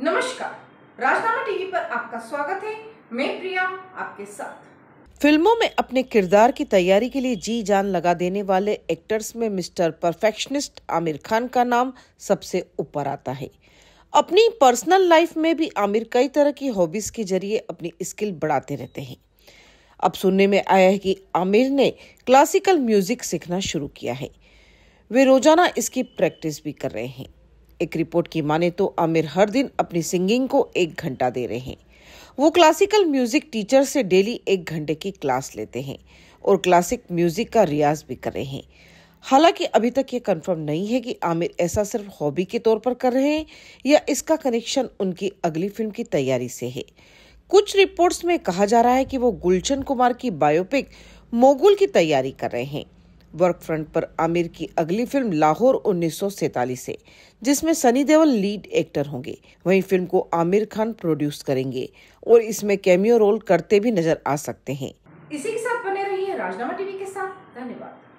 नमस्कार, राजनामा टीवी पर आपका स्वागत है। मैं प्रिया आपके साथ। फिल्मों में अपने किरदार की तैयारी के लिए जी जान लगा देने वाले एक्टर्स में मिस्टर परफेक्शनिस्ट आमिर खान का नाम सबसे ऊपर आता है। अपनी पर्सनल लाइफ में भी आमिर कई तरह की हॉबीज के जरिए अपनी स्किल बढ़ाते रहते हैं। अब सुनने में आया है कि आमिर ने क्लासिकल म्यूजिक सीखना शुरू किया है। वे रोजाना इसकी प्रैक्टिस भी कर रहे हैं। एक रिपोर्ट की माने तो आमिर हर दिन अपनी सिंगिंग को 1 घंटा दे रहे हैं। वो क्लासिकल म्यूजिक टीचर से डेली 1 घंटे की क्लास लेते हैं और क्लासिक म्यूजिक का रियाज भी कर रहे हैं। हालांकि अभी तक ये कंफर्म नहीं है कि आमिर ऐसा सिर्फ हॉबी के तौर पर कर रहे हैं या इसका कनेक्शन उनकी अगली फिल्म की तैयारी से है। कुछ रिपोर्ट्स में कहा जा रहा है कि वो गुलशन कुमार की बायोपिक मोगुल की तैयारी कर रहे हैं। वर्क फ्रंट पर आमिर की अगली फिल्म लाहौर 1947 है, जिसमें सनी देओल लीड एक्टर होंगे। वहीं फिल्म को आमिर खान प्रोड्यूस करेंगे और इसमें कैमियो रोल करते भी नजर आ सकते हैं। इसी के साथ बने रहिए राजनामा टीवी के साथ। धन्यवाद।